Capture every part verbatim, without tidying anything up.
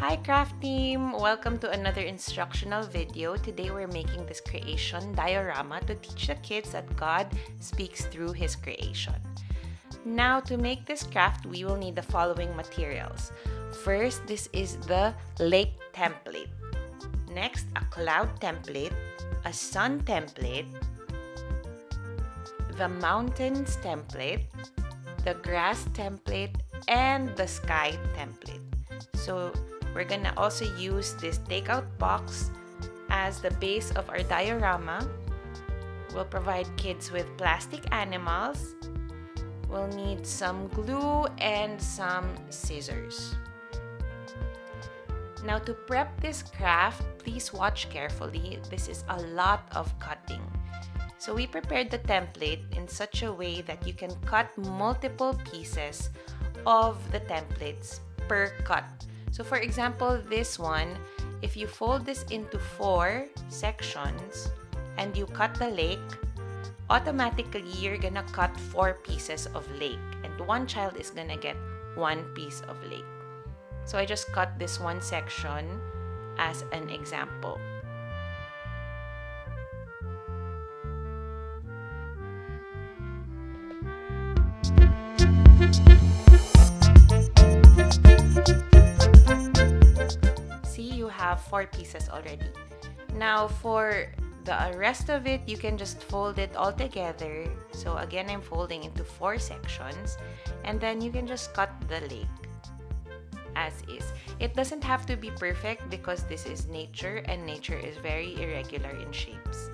Hi craft team! Welcome to another instructional video. Today we're making this creation diorama to teach the kids that God speaks through his creation. Now to make this craft, we will need the following materials. First, this is the lake template. Next, a cloud template, a sun template, the mountains template, the grass template, and the sky template. So we're gonna also use this takeout box as the base of our diorama. We'll provide kids with plastic animals. We'll need some glue and some scissors. Now to prep this craft, please watch carefully. This is a lot of cutting. So we prepared the template in such a way that you can cut multiple pieces of the templates per cut. So for example, this one, if you fold this into four sections and you cut the lake, automatically you're gonna cut four pieces of lake, and one child is gonna get one piece of lake. So I just cut this one section as an example. Four pieces already. Now for the rest of it, you can just fold it all together. So again, I'm folding into four sections, and then you can just cut the lake as is. It doesn't have to be perfect because this is nature, and nature is very irregular in shapes.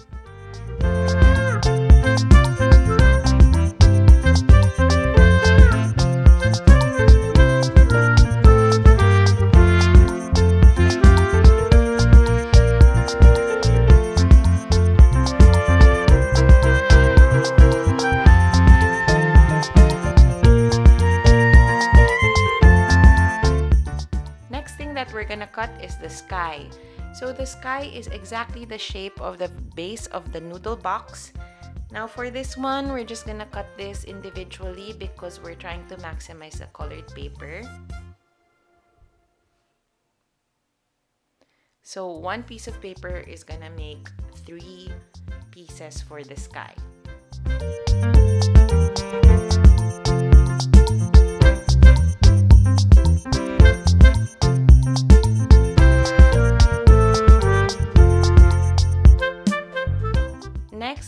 Is the sky. So the sky is exactly the shape of the base of the noodle box. Now for this one, we're just gonna cut this individually because we're trying to maximize the colored paper. So one piece of paper is gonna make three pieces for the sky.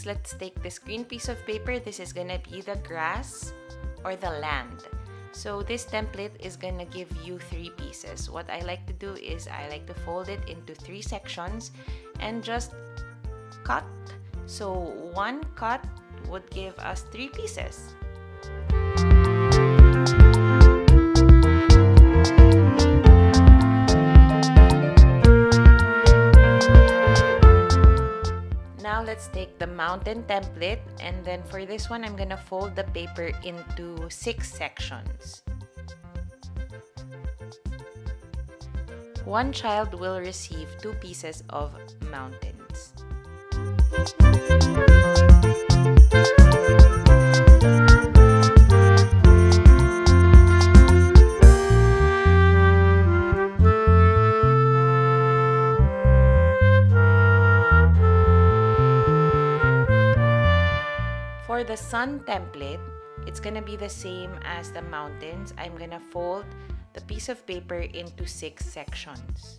Let's take this green piece of paper. This is gonna be the grass or the land. So this template is gonna give you three pieces. What I like to do is I like to fold it into three sections and just cut. So one cut would give us three pieces. Now let's take the mountain template, and then for this one, I'm gonna fold the paper into six sections. One child will receive two pieces of mountains. For the sun template, it's gonna be the same as the mountains. I'm gonna fold the piece of paper into six sections.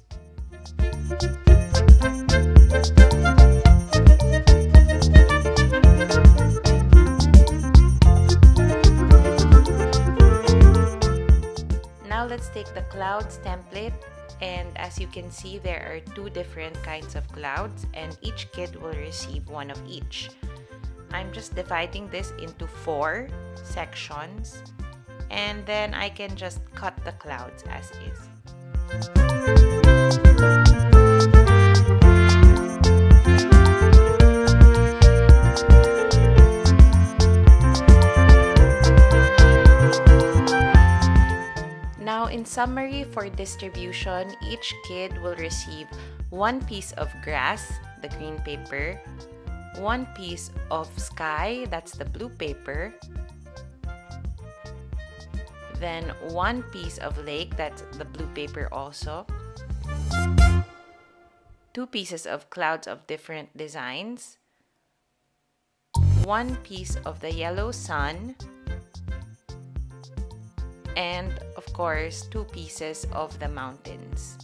Now let's take the clouds template, and as you can see, there are two different kinds of clouds, and each kid will receive one of each. I'm just dividing this into four sections, and then I can just cut the clouds as is. Now in summary, for distribution, each kid will receive one piece of grass, the green paper, one piece of sky, that's the blue paper, then one piece of lake, that's the blue paper also, two pieces of clouds of different designs, one piece of the yellow sun, and of course two pieces of the mountains.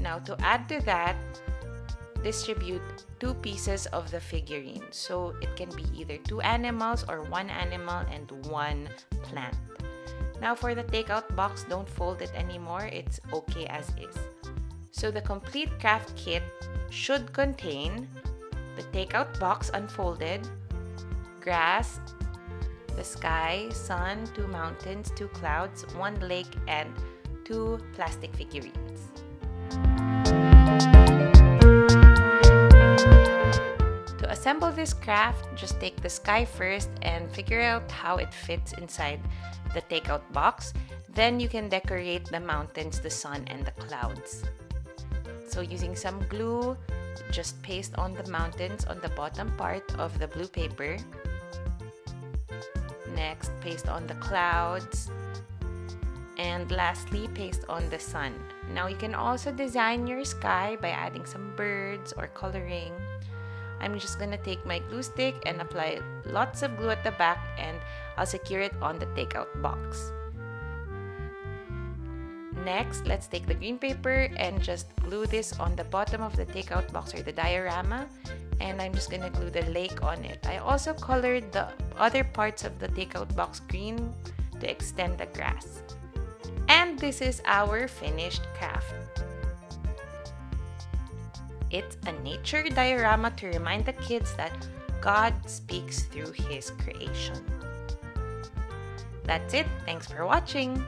Now to add to that, distribute two pieces of the figurine. So it can be either two animals or one animal and one plant. Now for the takeout box, don't fold it anymore. It's okay as is. So the complete craft kit should contain the takeout box unfolded, grass, the sky, sun, two mountains, two clouds, one lake, and two plastic figurines. To assemble this craft, just take the sky first and figure out how it fits inside the takeout box. Then you can decorate the mountains, the sun, and the clouds. So using some glue, just paste on the mountains on the bottom part of the blue paper. Next, paste on the clouds. And lastly, paste on the sun. Now you can also design your sky by adding some birds or coloring. I'm just gonna take my glue stick and apply lots of glue at the back, and I'll secure it on the takeout box. Next, let's take the green paper and just glue this on the bottom of the takeout box or the diorama, and I'm just gonna glue the lake on it. I also colored the other parts of the takeout box green to extend the grass. And this is our finished craft. It's a nature diorama to remind the kids that God speaks through His creation. That's it. Thanks for watching.